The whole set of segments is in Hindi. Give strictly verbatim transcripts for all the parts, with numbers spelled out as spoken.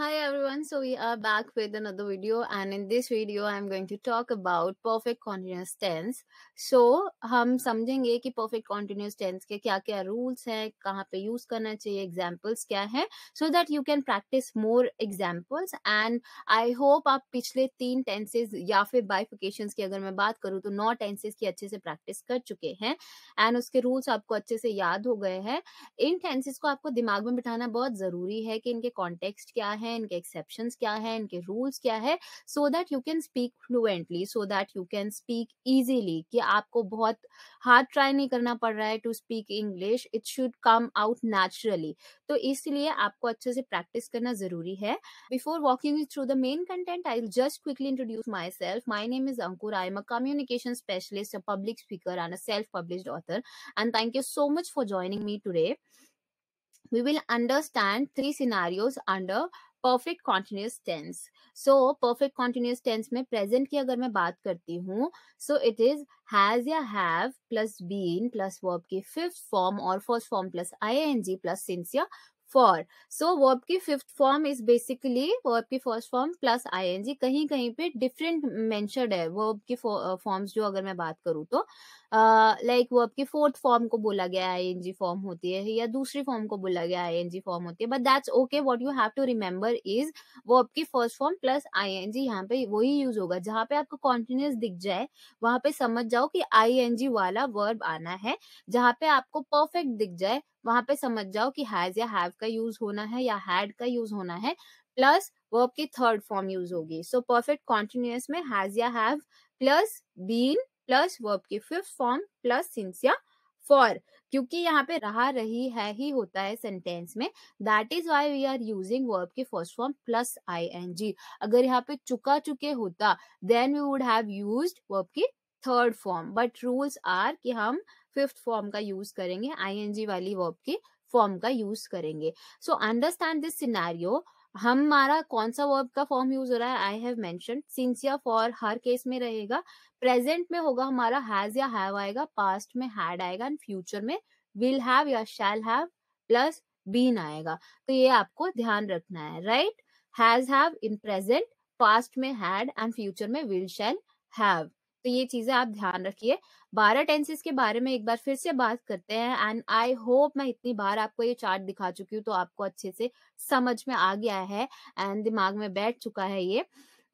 Hi everyone, so we are back with another video, and in this video I am going to talk about perfect continuous tense. So हम समझेंगे कि perfect continuous tense के क्या क्या rules हैं, कहाँ पे use करना चाहिए, examples क्या हैं, so that you can practice more examples. And I hope आप पिछले तीन tenses या फिर bifurcations की अगर मैं बात करूँ तो नौ tenses की अच्छे से practice कर चुके हैं and उसके rules आपको अच्छे से याद हो गए हैं. इन tenses को आपको दिमाग में बिठाना बहुत ज़रूरी है कि इनके context क्या है, इनके एक्सेप्शंस क्या है, इनके रूल्स क्या है, so that you can speak fluently, so that you can speak easily, कि आपको बहुत हार्ड ट्राई नहीं करना पड़ रहा है to speak English. It should come out naturally. तो इसलिए आपको अच्छे से प्रैक्टिस करना जरूरी है. Before walking through the main content, I will just quickly introduce myself. My name is Ankur. I am a communication specialist, a public speaker and a self published author. And thank you so much for joining me today. We will understand three scenarios under perfect continuous tense. So perfect continuous tense में present की अगर मैं बात करती हूँ, so it is has या have plus been plus verb की fifth form or first form plus ing plus since या for. So verb की fifth form is basically verb की first form plus ing. कहीं कहीं पे different mentioned है verb की forms. जो अगर मैं बात करूँ तो लाइक वर्ब की फोर्थ फॉर्म को बोला गया आई एन जी फॉर्म होती है, या दूसरी फॉर्म को बोला गया आई एन जी फॉर्म होती है. But that's okay. What you have to remember is verb की first form plus I N G. यहाँ पे वही यूज होगा. जहाँ पे आपको कॉन्टिन्यूस दिख जाए वहां पे समझ जाओ कि आई एन जी वाला वर्ब आना है. जहाँ पे आपको परफेक्ट दिख जाए वहां पे समझ जाओ कि हैज या हैव का यूज होना है या हैड का यूज होना है. प्लस वर्ब की थर्ड फॉर्म यूज होगी. सो परफेक्ट कॉन्टिन्यूस में हैज या have plus been plus verb की फिफ्थ फॉर्म प्लस सिंस या फॉर. क्योंकि यहाँ पे रहा रही है ही होता है सेंटेंस में, that is why we are using verb की first form plus I N G. अगर यहाँ पे चुका चुके होता then we would have used verb की third form. But rules are कि हम फिफ्थ फॉर्म का यूज करेंगे, आई एन जी वाली वर्ब की फॉर्म का यूज करेंगे. So understand this scenario. हमारा कौन सा वर्ब का फॉर्म यूज हो रहा है? I have mentioned. सिंस या फॉर हर केस में रहेगा. प्रेजेंट में होगा हमारा हैज या हैव आएगा, पास्ट में हैड आएगा, एंड फ्यूचर में विल हैव या शैल हैव प्लस बीन आएगा. तो ये आपको ध्यान रखना है, right? Has have in present, past में हैड, एंड फ्यूचर में विल शैल हैव. तो ये चीजें आप ध्यान रखिए. बारह टेंसेस के बारे में एक बार फिर से बात करते हैं. एंड आई होप मैं इतनी बार आपको ये चार्ट दिखा चुकी हूँ तो आपको अच्छे से समझ में आ गया है एंड दिमाग में बैठ चुका है. ये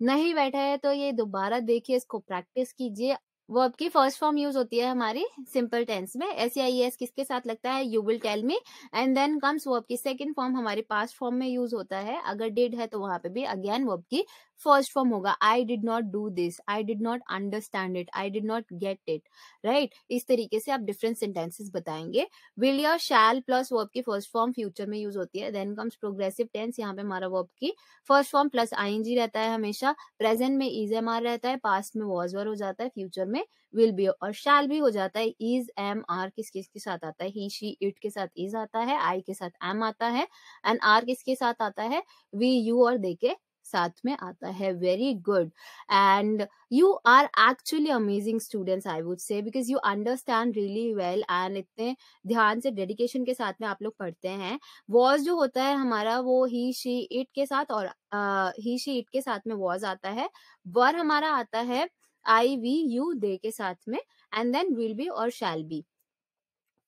नहीं बैठा है तो ये दोबारा देखिए, इसको प्रैक्टिस कीजिए. वर्ब की फर्स्ट फॉर्म यूज होती है हमारी सिंपल टेंस में. एस या एस किसके साथ लगता है? You will tell me. And then comes verb की सेकंड फॉर्म, हमारे पास्ट फॉर्म में यूज होता है. अगर डिड है तो वहां पे भी अगेन वर्ब की फर्स्ट फॉर्म होगा. I did not do this, I did not understand it, I did not get it, right? इस तरीके से आप डिफरेंट सेंटेंसेस बताएंगे. विल या शैल प्लस वर्ब की फर्स्ट फॉर्म फ्यूचर में यूज होती है. Then comes progressive tense. यहाँ पे हमारा वर्ब की first form plus I N G रहता है हमेशा. प्रेजेंट में इज एम आर रहता है, पास्ट में वॉज वर हो जाता है, फ्यूचर में विल बी और शैल भी हो जाता है. इज एम आर किस किस के साथ आता है? ही शी इट के साथ इज आता है, आई के साथ एम आता है, एंड आर किसके साथ आता है? वी यू और दे के साथ में आता है. Very good. And you are actually amazing students I would say, because you understand really well and इतने ध्यान से डेडिकेशन के साथ में आप लोग पढ़ते हैं. वॉज जो होता है हमारा वो ही शी इट के साथ और ही शी इट के साथ में वॉज आता है. वर हमारा आता है आई वी यू दे के साथ में, एंड देन विल बी और shall be.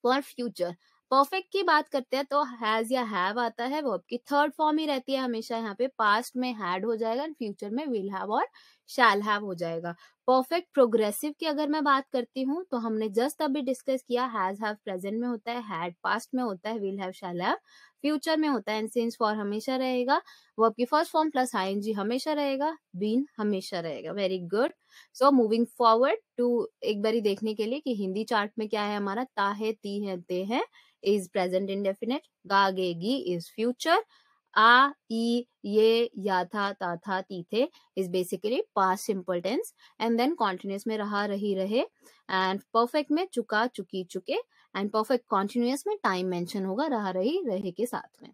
For future perfect की बात करते हैं तो हैज या हैव आता है, वर्ब की थर्ड फॉर्म ही रहती है हमेशा. यहाँ पे पास्ट में हैड हो जाएगा एंड फ्यूचर में विल हैव और शैल हैव हो जाएगा. परफेक्ट प्रोग्रेसिव की अगर मैं बात करती हूँ तो हमने जस्ट अभी डिस्कस किया, हैज हैव प्रेजेंट में होता है, हैड पास्ट में होता है, will have shall have future में होता है, एंड सिंस फॉर हमेशा रहेगा. वर्ब की first form plus I N G हमेशा रहेगा, बीन हमेशा रहेगा. Very good. So moving forward to एक बारी देखने के लिए कि हिंदी चार्ट में क्या है हमारा. ता है, ती है, ते है is present indefinite, ga ge gi is future, a e ye ya tha ta tha ti the is basically past simple tense, and then continuous में रहा रही रहे, and perfect में चुका चुकी चुके, and perfect continuous में time mention होगा रहा रही रहे के साथ में.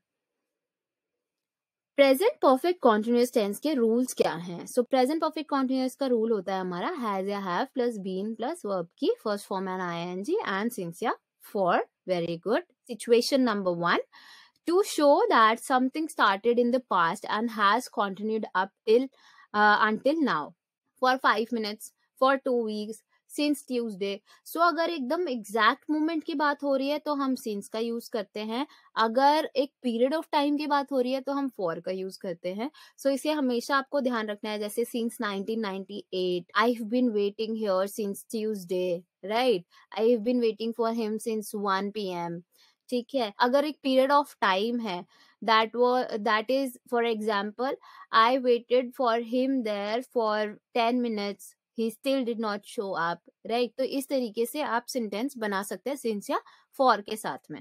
प्रेजेंट परफेक्ट कॉन्टिन्यूस टेंस के रूल्स क्या हैं? सो प्रेजेंट परफेक्ट कॉन्टिन्यूस का रूल होता है हमारा हैज या have plus been plus verb की first form and I N G and since या for. Very good. Situation number one, to show that something started in the past and has continued up till uh, until now, for five minutes, for two weeks, since Tuesday. So अगर एकदम exact moment की बात हो रही है तो हम since का use करते हैं, अगर एक period of time की बात हो रही है तो हम for का use करते हैं. So इसे हमेशा आपको ध्यान रखना है, जैसे since nineteen ninety-eight, I've been waiting here since Tuesday, right? I've been waiting for him since one P M ठीक है. अगर एक period of time है, that was, that is, for example, I waited for him there for ten minutes. He still did not show up, right? तो इस तरीके से आप सेंटेंस बना सकते हैं since या for के साथ में.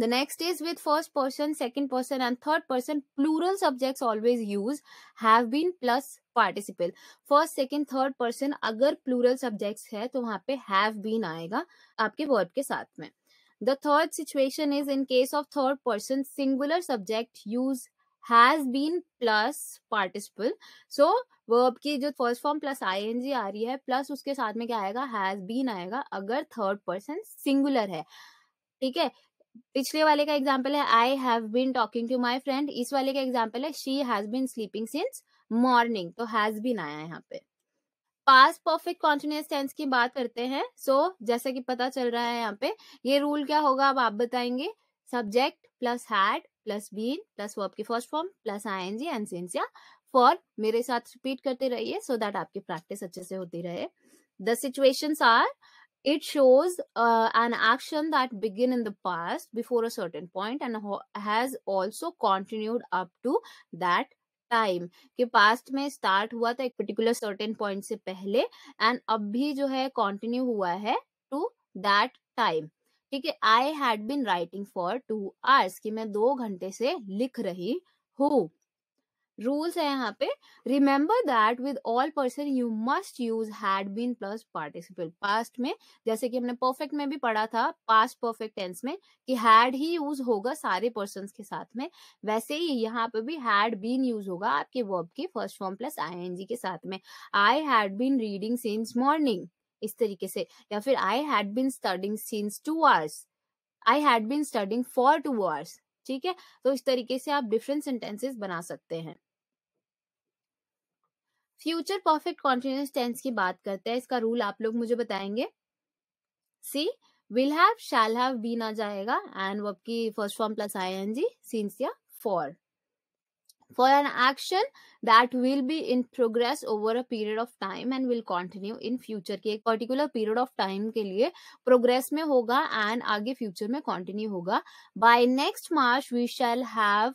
The next is with first person, second person and third person plural subjects always use have been plus participle. First, second, third person अगर plural subjects है तो वहाँ पे have been आएगा आपके verb के साथ में. The third situation is in case of third person singular subject use has been plus participle. So verb की जो first form plus I N G आ रही है प्लस उसके साथ में क्या आएगा, हैज बीन आएगा अगर थर्ड पर्सन सिंगुलर है. ठीक है, पिछले वाले का एग्जाम्पल है I have been talking to my friend, इस वाले का एग्जाम्पल है she has been sleeping since morning, तो हैज बीन आया है यहाँ पे. पास्ट परफेक्ट कॉन्टिन्यूअस टेंस की बात करते हैं. सो so, जैसा कि पता चल रहा है यहाँ पे ये रूल क्या होगा अब आप बताएंगे, subject plus had plus been plus verb की first form plus I N G and since या फॉर. मेरे साथ रिपीट करते रहिए सो दैट आपकी प्रैक्टिस अच्छे से होती रहे. The situations are it shows an action that begin in the past before a certain point and has also continued up to that time, कि पास्ट में स्टार्ट हुआ था एक पर्टिकुलर सर्टेन पॉइंट से पहले एंड अब भी जो है कंटिन्यू हुआ है टू दैट टाइम. ठीक है, I had been writing for two hours कि मैं दो घंटे से लिख रही हूँ. रूल्स है यहाँ पे, remember that with all person you must use had been plus participle. Past में जैसे कि हमने परफेक्ट में भी पढ़ा था पास्ट परफेक्ट टेंस में कि हैड ही यूज होगा सारे पर्सन के साथ में, वैसे ही यहाँ पे भी हैड बीन यूज होगा आपके वर्ब की first form plus I N G के साथ में. I had been reading since morning इस तरीके से, या फिर I had been studying since two hours, I had been studying for two hours. ठीक है, तो इस तरीके से आप डिफरेंट सेंटेंसेस बना सकते हैं. फ्यूचर परफेक्ट कॉन्टिन्यूअस टेंस की बात करते हैं. इसका रूल आप लोग मुझे बताएंगे. सी will have shall have been आ जाएगा एंड वर्ब की first form plus I N G since या for. For an action that will be in progress over a period of time and will continue in future, कि एक particular period of time के लिए progress में होगा and आगे future में continue होगा. By next March we shall have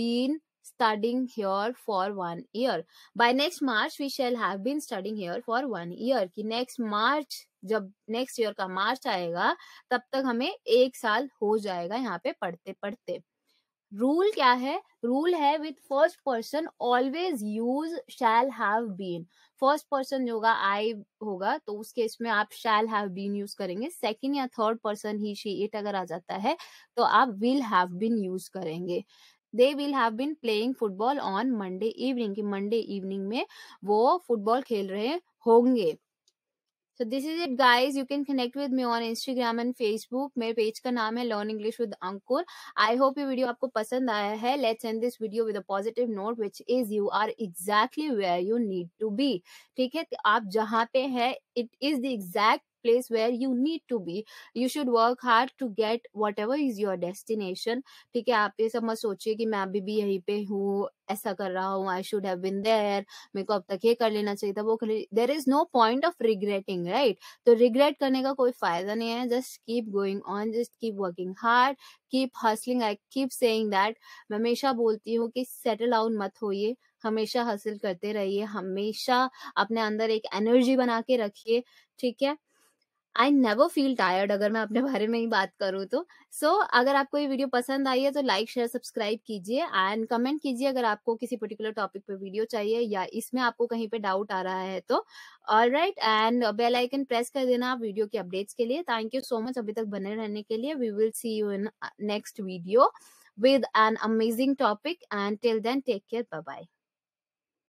been studying here for one year. By next March we shall have been studying here for one year. कि next March जब next year का March आएगा तब तक हमें एक साल हो जाएगा यहाँ पे पढ़ते पढ़ते. रूल क्या है, रूल है with first person always use shall have been. First person जो होगा आई होगा तो उस केस में आप शैल हैव बीन यूज करेंगे. सेकंड या third person he she it अगर आ जाता है तो आप विल हैव बीन यूज करेंगे. They will have been playing football on Monday evening, की मंडे इवनिंग में वो फुटबॉल खेल रहे होंगे. So this is it guys, you can connect with me on Instagram and Facebook. मेरे पेज का नाम है Learn English with Ankur. I hope ये वीडियो आपको पसंद आया है. Let's end this video with a positive note, which is you are exactly where you need to be. ठीक है, आप जहाँ पे है it is the exact place where you need to be. You should work hard to get whatever is your destination. ठीक है, आप ये सब मत सोचिए कि मैं अभी भी यहीं पे हूँ, ऐसा कर रहा हूँ, I should have been there, मेरे को अब तक ये कर लेना चाहिए था वो कर. There is no point of regretting, right? तो रिग्रेट करने का कोई फायदा नहीं है. Just keep going on, just keep working hard, keep hustling. I keep saying that, मैं हमेशा बोलती हूँ कि सेटल डाउन मत होइए, हमेशा हसल करते रहिए, हमेशा अपने अंदर एक एनर्जी बना के रखिए. ठीक है, आई नेवर फील टायर्ड अगर मैं अपने बारे में ही बात करूँ तो. सो so, अगर आपको ये वीडियो पसंद आई है तो लाइक शेयर सब्सक्राइब कीजिए एंड कमेंट कीजिए अगर आपको किसी पर्टिकुलर टॉपिक पे वीडियो चाहिए या इसमें आपको कहीं पे डाउट आ रहा है तो. Alright, and bell icon press कर देना वीडियो की अपडेट्स के लिए. थैंक यू सो मच अभी तक बने रहने के लिए. We will see you in next video with an amazing topic and till then take care, bye bye.